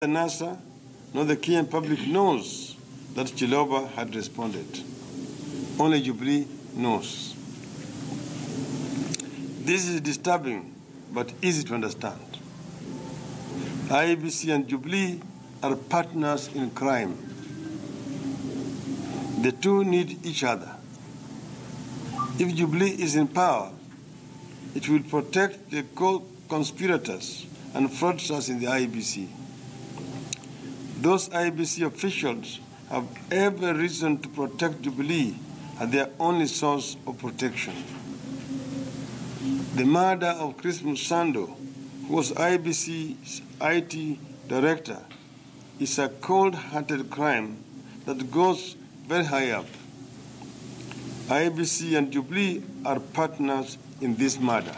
The NASA, nor the Kenyan public knows that Chiloba had responded. Only Jubilee knows. This is disturbing, but easy to understand. IEBC and Jubilee are partners in crime. The two need each other. If Jubilee is in power, it will protect the co-conspirators and fraudsters in the IEBC. Those IEBC officials have every reason to protect Jubilee as their only source of protection. The murder of Chris Msando, who was IEBC's IT director, is a cold-hearted crime that goes very high up. IEBC and Jubilee are partners in this murder.